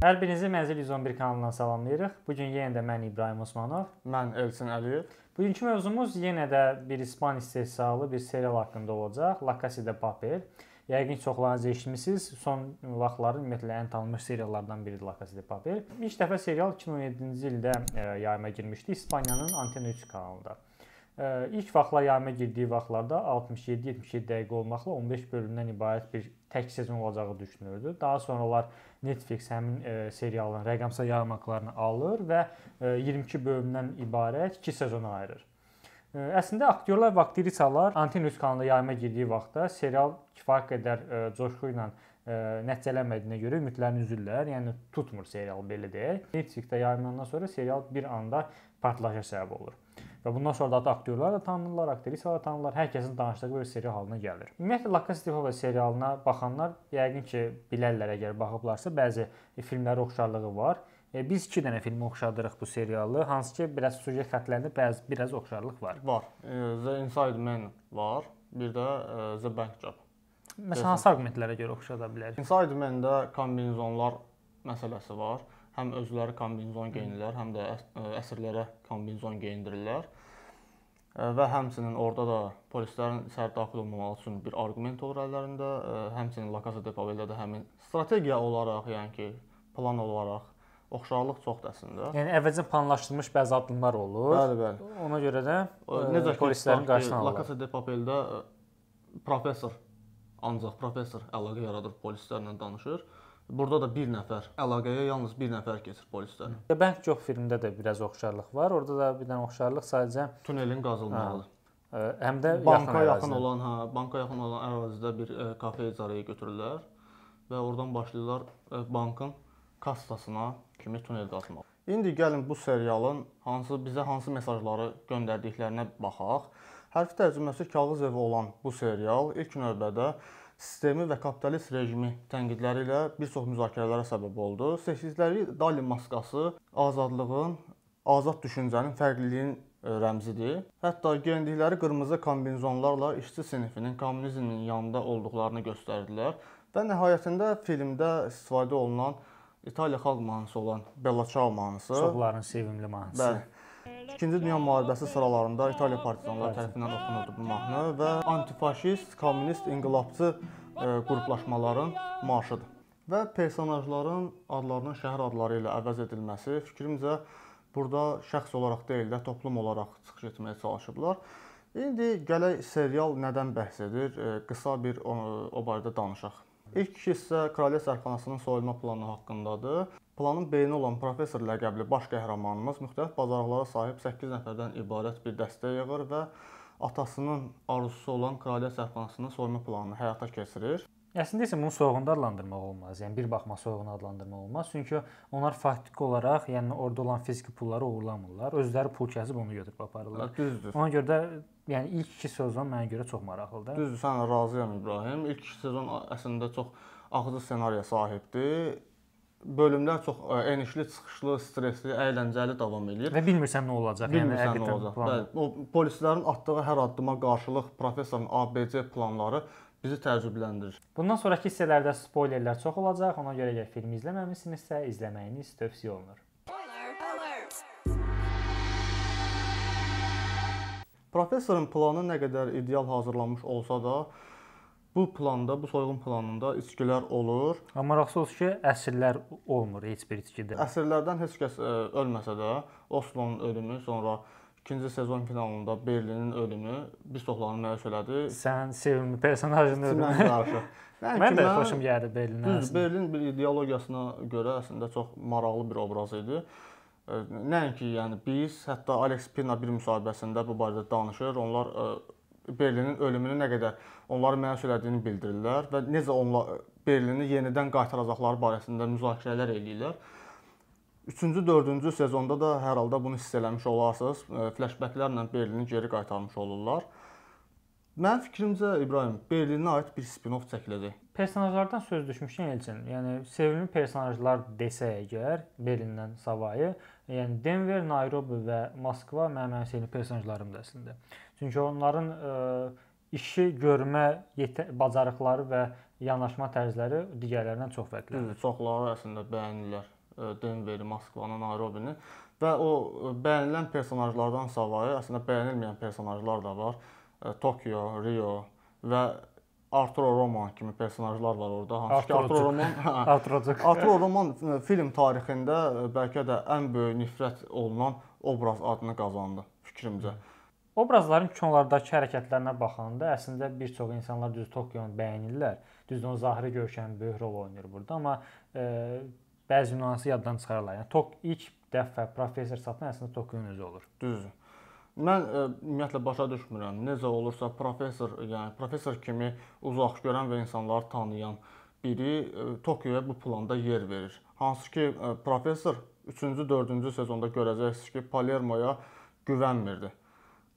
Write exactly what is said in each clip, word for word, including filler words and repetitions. Hər birinizi Menzil yüz on bir kanalından salamlayırıq. Bugün yenə də mən İbrahim Osmanov. Mən Elçin Əliyev. Bugünkü mövzumuz yenə də bir İspan istehsalı bir serial haqqında olacaq. La Casa de Papel. Yəqin çoxlarınız eşitmişsiniz. Son vaxtların ümumiyyətlə ən tanınmış seriallardan biridir La Casa de Papel. İlk dəfə serial iki min on yeddinci ildə yayıma girmişdi İspaniyanın Antena üç kanalında. İlk vaxtlar yayıma girdiyi vaxtlarda altmış yeddi yetmiş yeddi dəqiqə olmaqla on beş bölümdən ibarət bir tək sezon olacağı düşünürdü. Daha sonralar Netflix həmin serialın rəqəmsal yayımlarını alır və iyirmi iki bölümdən ibarət iki sezona ayırır. Əslində aktyorlar və aktrisalar Antena üç kanalında yayıma girdiyi vaxtda serial kifayət qədər coşqu ilə nəticələnmədiyinə görə ümidlərini üzürlər, yəni tutmur serial belə deyək. Netflixdə yayımlandan sonra serial bir anda partlayışa səbəb olur. Və bundan sonra da aktyorlar da tanınırlar, aktrisalar tanınırlar, hər kəsin danışdığı bir serial halına gəlir. Ümumiyyətlə, La Casa de Papel serialına baxanlar yəqin ki, bilərlər əgər baxıblarsa, bəzi filmlərə oxşarlığı var. Biz iki dənə filmi oxşadırıq bu serialı, hansı ki, biraz sujet xətlərində biraz oxşarlıq var. Var. The Inside Man var, bir də The Bank Job. Məsələn, hansı argumentlərə görə oxşada bilərik? Inside Man-də kombinizonlar məsələsi var. Həm özləri kombinizon geyinirlər, həm də əsirlərə kombinizon geyindirirlər və həmçinin orada da polislərin içəri daxil olmamalı üçün bir argument olur əllərində, həmçinin La Casa de Papel'də də həmin strategiya olaraq, yəni ki, plan olaraq oxşarlıq çoxdur əslində. Yəni, əvvəlcə planlaşdırılmış bəzi addımlar olur, ona görə də polislərin qarşısına alırlar. La Casa de Papel'də professor, ancaq professor əlaqə yaradır, polislərlə danışır. Burada da bir nəfər, əlaqəyə yalnız bir nəfər keçir polislər. The Bank Job filmdə də biraz oxşarlıq var. Orada da bir dənə oxşarlıq sadəcə... Tunelin qazılmağıdır. Həm də yaxın ərazidə. Banka yaxın olan ərazidə bir kafe icarəyə götürürlər və oradan başlayırlar bankın kassasına kimi tunel qazılmaq. İndi gəlin bu serialın bizə hansı mesajları göndərdiklərinə baxaq. Hərfi tərcüməsi kağız evi olan bu serial ilk növbədə sistemi və kapitalist rejimi tənqidləri ilə bir çox müzakirələrə səbəb oldu. Seçdikləri Dali maskası azadlığın, azad düşüncənin, fərqliliyin rəmzidir. Hətta geyindikləri qırmızı kombinizonlarla işçi sinifinin kommunizmin yanında olduqlarını göstərdilər və nəhayətində filmdə istifadə olunan İtaliya xalq mahnısı olan Bella Ciao mahnısı. Çoxların sevimli mahnısı. Bəli. İkinci Dünya müharibəsi sıralarında İtaliya partizanları tərəfindən oxunurdu bu mahnı və antifaşist, kommunist, inqilabçı qruplaşmaların marşıdır. Və personajların adlarının şəhər adları ilə əvəz edilməsi fikrimcə burada şəxs olaraq deyil də toplum olaraq çıxış etməyə çalışıblar. İndi gələk serial nədən bəhs edir? Qısa bir o barədə danışaq. İlk kişi isə Kraliyyət Sərxanasının soyulma planı haqqındadır. Planın beyni olan professor ləqəbli baş qəhrəmanımız müxtəlif bacarıqlara sahib səkkiz nəfərdən ibarət bir dəstə yığır və atasının arzusu olan Kraliyyət Sərxanasının soyma planını həyata keçirir. Əslində isə bunu soyğunda adlandırmaq olmaz, yəni bir baxma soyğuna adlandırmaq olmaz. Çünki onlar faktik olaraq, yəni orada olan fiziki pulları uğurlamırlar, özləri pul kəsib onu götürüb aparırlar. Düzdür. Ona görə də yəni ilk iki sezon mənə görə çox maraqlıdır. Düzdür, sənə razıyam İbrahim. İlk iki sezon əslində çox ağrılı ssenariyə sahibdir. Bölümlər çox enişli, çıxışlı, stresli, əyləncəli davam edir. Və bilmirsən nə olacaq. Bilmirsən nə olacaq. Polislərin atdığı hər addıma qarşılıq professorun A B C planları bizi təəccübləndirir. Bundan sonraki hissələrdə spoilerlər çox olacaq. Ona görə əgər filmi izləməmişsinizsə, izləməyiniz tövsiyə olunur. Professorun planı nə qədər ideal hazırlanmış olsa da, bu planda, bu soyğun planında içkilər olur. Amma maraqlı olsun ki, əsirlər olmur heç bir içkidə. Əsirlərdən heç kəs ölməsə də, Oslonun ölümü, sonra ikinci sezon finalında Berlinin ölümü bir çoxlarını məyus elədi. Sən sevimli personajın ölümü. Mən də xoşum gəldi Berlinin əslində. Berlin bir ideologiyasına görə əslində çox maraqlı bir obraz idi. Nəinki biz, hətta Aleks Pina bir müsahibəsində bu barədə danışır, onlar Berlinin ölümünü nə qədər onları məyus elədiyini bildirirlər və necə Berlini yenidən qaytaracaqları barəsində müzakirələr eləyirlər. Üçüncü, dördüncü sezonda da hər halda bunu hiss eləmiş olarsınız, flashbacklərlə Berlini geri qaytarmış olurlar. Mənim fikrimcə, İbrahim, Berlinə aid bir spin-off çəkiləcək. Personajlardan söz düşmüşsən Elçin, yəni sevimli personajlar desə əgər Berlindən savayı, yəni Denver, Nairobi və Moskva mənim sevimli personajlarımdır əslində. Çünki onların işi görmə bacarıqları və yanaşma tərzləri digərlərindən çox fərqlidir. Çoxları əslində bəyənirlər Denveri, Moskvanı, Nairobini və o bəyənilən personajlardan savayı əslində bəyənilməyən personajlar da var. Tokyo, Rio və Arturo Román kimi personajlar var orada. Arturo Román Arturo Román film tarixində bəlkə də ən böyük nifrət olunan obraz adını qazandı fikrimcə. Obrazların kinolardakı hərəkətlərinə baxanda əslində bir çox insanlar düz Tokyonu bəyənirlər. Düz onun zahiri görkəmi böyük rol oynayır burada, amma e, bəzi nüansı yaddan çıxarırlar. Yəni Tok ilk dəfə professor satan əslində Tokyonun özü olur. Düzdür. Mən e, ümumiyyətlə başa düşmürəm. Necə olursa professor, yəni professor kimi uzaq görən və insanları tanıyan biri e, Tokyoya bu planda yer verir. Hansı ki e, professor üçüncü dördüncü sezonda görəcəksiniz ki, Palermoya güvənmirdi.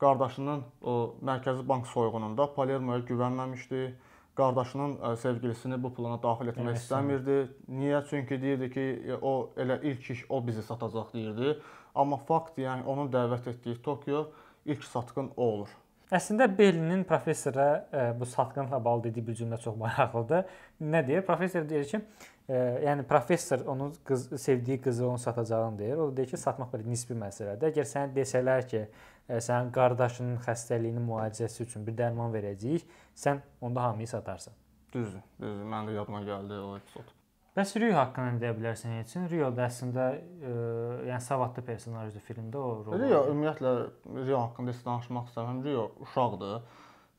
Qardaşının o, Mərkəzi Bank soyğununda Palermoya güvənməmişdi. Qardaşının sevgilisini bu plana daxil etmək istəmirdi. Niyə? Çünki deyirdi ki, o elə ilk iş o bizi satacaq deyirdi. Amma fakt, yəni onun dəvət etdiyi Tokyo ilk satqın o olur. Əslində Berlinin professorə bu satqınla bağlı dediyi bir cümlə çox maraqlıdır. Nə deyir? Professor deyir ki, yəni professor onun qız, sevdiyi qızı onu satacağını deyir. O deyir ki, satmaq belə nisbi məsələdir. Əgər sənə desələr ki, sənin qardaşının xəstəliyinin müalicəsi üçün bir dərman verəcəyik, sən onda hamıyı satarsan. Düzdür, düzdür. Mən də yadıma gəldi o epizod. Bəs Rio haqqında deyə bilərsən üçün? Rio da əslində e, yəni savadlı personajdır filmdə o rol. Rio ümumiyyətlə Rio haqqında sizə danışmaq istəmirəm. Rio uşaqdır.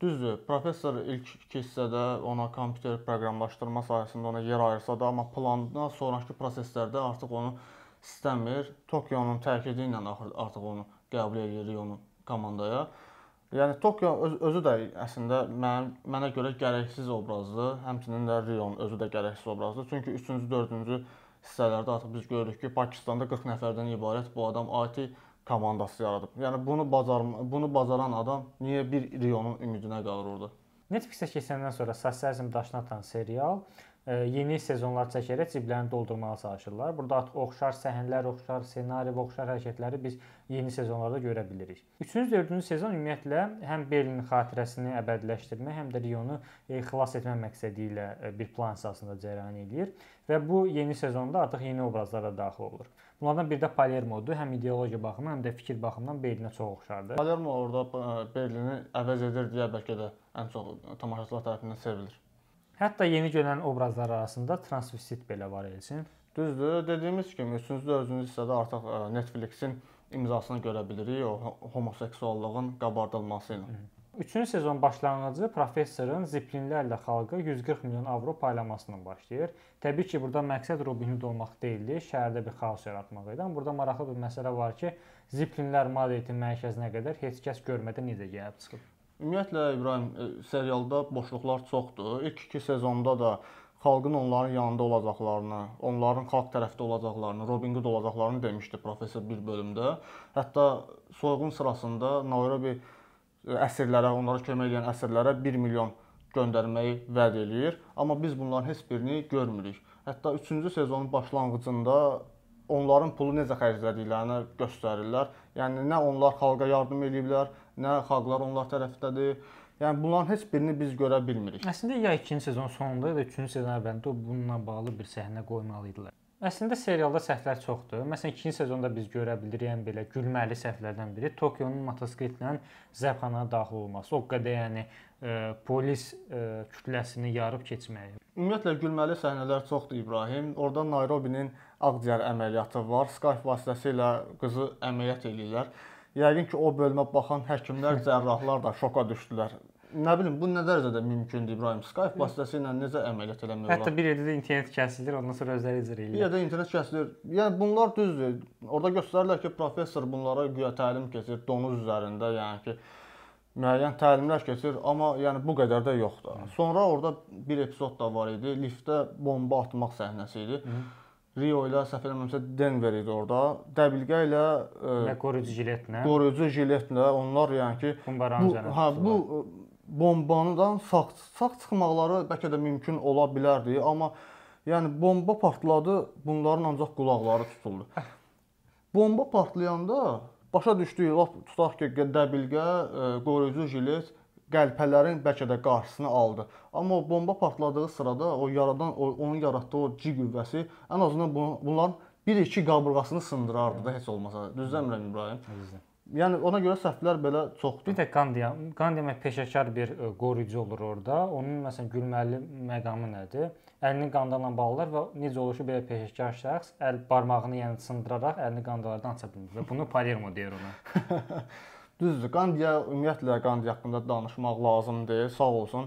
Düzdür, professor ilk iki hissədə ona kompüter proqramlaşdırma sayəsində ona yer ayırsa da, amma plandan sonrakı proseslərdə artıq onu istəmir. Tokionun təkidi ilə artıq onu qəbul edir Rio'nun komandaya. Yəni Tokyo öz, özü də əslində mən, mənə görə gərəksiz obrazdır. Həmçinin də Rio'nun özü də gərəksiz obrazdır. Çünki üçüncü dördüncü hissələrdə artıq biz görürük ki, Pakistanda qırx nəfərdən ibarət bu adam I T komandası yaradıb. Yəni bunu bacar bunu bacaran adam niyə bir Rio'nun ümidinə qalır orada? Netflixə keçəndən sonra səssizim daşına atan serial yeni sezonlar çəkərək ciblərini doldurmağa çalışırlar. Burada artıq oxşar səhnələr, oxşar ssenari və oxşar hərəkətləri biz yeni sezonlarda görə bilirik. üçüncü dördüncü sezon ümumiyyətlə həm Berlinin xatirəsini əbədiləşdirmə, həm də Rionu xilas etmə məqsədi ilə bir plan əsasında cərəyan edir və bu yeni sezonda artıq yeni obrazlar da daxil olur. Bunlardan biri də Palermodur. Həm ideologiya baxımından, həm də fikir baxımından Berlinə çox oxşardır. Palermo orada Berlini əvəz edir deyə bəlkə də ən çox tamaşaçılar tərəfindən sevilir. Hətta yeni görünən obrazlar arasında transvisit belə var elsin. Düzdür, dediyimiz kimi üçüncü dördüncü hissədə artıq Netflixin imzasını görə bilirik o homoseksuallığın qabardılması ilə. üçüncü sezon başlanğıcı professorun ziplinlərlə xalqa yüz qırx milyon avro paylamasından başlayır. Təbii ki, burada məqsəd Robin Hood olmaq deyildi, şəhərdə bir xaos yaratmaq idi. Burada maraqlı bir məsələ var ki, ziplinlər maddiyyətin mərkəzinə qədər heç kəs görmədən necə gəlib çıxıb. Ümumiyyətlə İbrahim, serialda boşluqlar çoxdur. İlk iki sezonda da xalqın onların yanında olacaqlarını, onların xalq tərəfdə olacaqlarını, Robin Hood olacaqlarını demişdi professor bir bölümdə. Hətta soyğun sırasında Nairobi əsirlərə, onlara kömək edən əsirlərə bir milyon göndərməyi vəd eləyir. Amma biz bunların heç birini görmürük. Hətta üçüncü sezonun başlanğıcında onların pulu necə xərclədiklərini göstərirlər. Yəni nə onlar xalqa yardım ediblər, nə xalqlar onlar tərəfdədir. Yəni bunların heç birini biz görə bilmirik. Əslində ya ikinci sezon sonunda ya da üçüncü sezon əvvəlində bununla bağlı bir səhnə qoymalı idilər. Əslində serialda səhvlər çoxdur. Məsələn ikinci sezonda biz görə bilirik ən belə gülməli səhvlərdən biri Tokionun motosikletlə zəbxanaya daxil olması. O qədər yəni Ə, polis ə, kütləsini yarıb keçməyi. Ümumiyyətlə gülməli səhnələr çoxdur İbrahim. Orada Nairobinin ağciyər əməliyyatı var. Skype vasitəsilə qızı əməliyyat edirlər. Yəqin ki o bölmə baxan həkimlər, cərrahlar da şoka düşdülər. Nə bilim, bu nə dərəcədə mümkündür İbrahim? Skype vasitəsilə necə əməliyyat eləmək olar? Hətta bir yerdə də internet kəsilir, ondan sonra özləri icra edirlər. Bir yerdə internet kəsilir. Yəni bunlar düzdür. Orada göstərirlər ki, professor bunlara güya təlim keçir donuz üzərində, yəni ki müəyyən təlimlər keçir, amma yəni bu qədər də yoxdur. Sonra orada bir epizod da var idi. Liftdə bomba atmaq səhnəsi idi. Hı. Rio ilə səhv eləmirəmsə Denver idi orada. Dəbilqə ilə və qoruyucu jiletlə. Qoruyucu jiletlə onlar yəni ki bu, hə, bu bombadan sağ, sağ çıxmaqları bəlkə də mümkün ola bilərdi, amma yəni bomba partladı, bunların ancaq qulaqları tutuldu. Bomba partlayanda başa düşdüyü lap tutaq ki, dəbilqə, qoruyucu jilet qəlpələrin bəlkə də qarşısını aldı. Amma o bomba partladığı sırada o yaradan, o, onun yaratdığı o C qüvvəsi ən azından bu, bunların bir-iki qabırğasını sındırardı da heç olmasa. Düzdəmirəm İbrahim? Düzdəm. Yəni ona görə səhvlər belə çoxdur. Bir də qan deyəm, qan demək peşəkar bir qoruyucu olur orada. Onun məsələn gülməli məqamı nədir? Əlini qandanla bağlar və necə olur ki, belə peşəkar şəxs əl barmağını yəni sındıraraq əlini qandalardan aça bilmir və bunu Palermo deyir ona. Düzdür. Qandiya ümumiyyətlə qandiya haqqında danışmaq lazım deyil. Sağ olsun.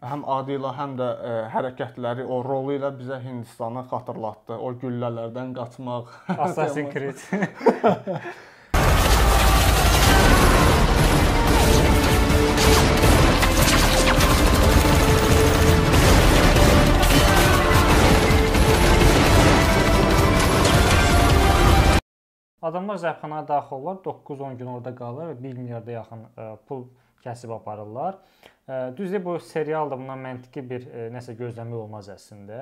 Həm adı ilə, həm də ə, hərəkətləri, o rolu ilə bizə Hindistanı xatırlatdı. O güllələrdən qaçmaq. Assassin's Creed. Adamlar zəbxanaya daxil olurlar, doqquz on gün orada qalır və bir milyarda yaxın pul kəsib aparırlar. Düzdür, bu serial da bundan məntiqi bir nəsə gözləmək olmaz əslində.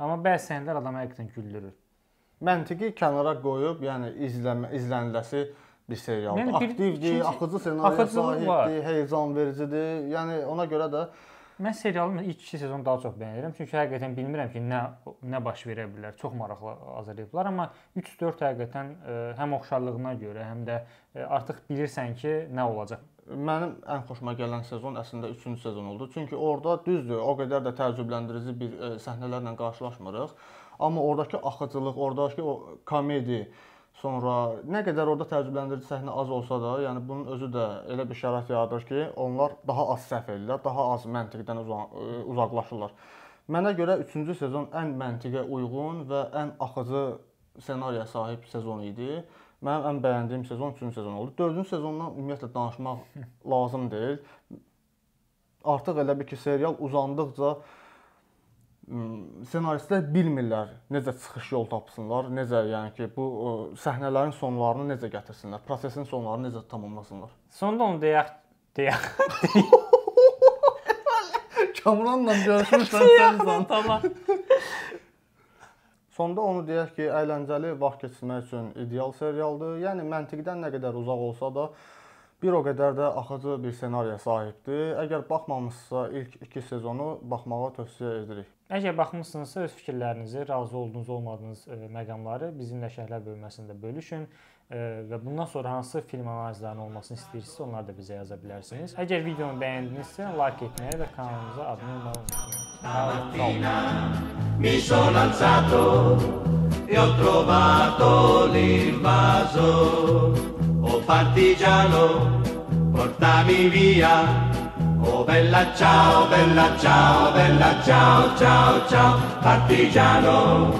Amma bəzi səhnələr adamı həqiqətən güldürür. Məntiqi kənara qoyub, yəni izlənmə, izləniləsi bir serialdır. Yəni, aktivdir, axıcı senariyə sahibdir, həyəcan vericidir. Yəni ona görə də mən serialın ilk iki sezonu daha çox bəyənirəm. Çünki həqiqətən bilmirəm ki, nə nə baş verə bilər. Çox maraqlı hazırlayıblar, amma üç dörd həqiqətən həm oxşarlığına görə, həm də artıq bilirsən ki, nə olacaq. Mənim ən xoşuma gələn sezon əslində üçüncü sezon oldu. Çünki orada düzdür, o qədər də təəccübləndirici bir səhnələrlə qarşılaşmırıq. Amma oradakı axıcılıq, oradakı o komedi, sonra nə qədər orada təəccübləndirici səhnə az olsa da, yəni bunun özü də elə bir şərait yaradır ki, onlar daha az səhv edirlər, daha az məntiqdən uzaqlaşırlar. Mənə görə üçüncü sezon ən məntiqə uyğun və ən axıcı ssenariyə sahib sezon idi. Mənim ən bəyəndiyim sezon üçüncü sezon oldu. Dördüncü sezondan ümumiyyətlə danışmaq lazım deyil. Artıq elə bir ki, serial uzandıqca senaristlər bilmirlər necə çıxış yol tapsınlar, necə yəni ki, bu ə, səhnələrin sonlarını necə gətirsinlər, prosesin sonlarını necə tamamlasınlar. Sonda onu deyək, deyək. Kamranla görüşmüşsən sən zantala. Sonda onu deyək ki, əyləncəli vaxt keçirmək üçün ideal serialdır. Yəni məntiqdən nə qədər uzaq olsa da bir o qədər də axıcı bir ssenariyə sahibdir. Əgər baxmamısınızsa ilk iki sezonu baxmağa tövsiyə edirik. Əgər baxmısınızsa öz fikirlərinizi, razı olduğunuz, olmadığınız məqamları bizimlə şərhlər bölməsində bölüşün və bundan sonra hansı film analizlərinin olmasını istəyirsinizsə onları da bizə yaza bilərsiniz. Əgər videonu bəyəndinizsə like etməyi və kanalımıza abunə olmağı unutmayın. Oh partigiano, portami via, oh bella ciao, bella ciao, bella ciao, ciao, ciao, partigiano,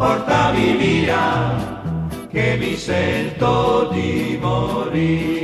portami via, che mi sento di morire.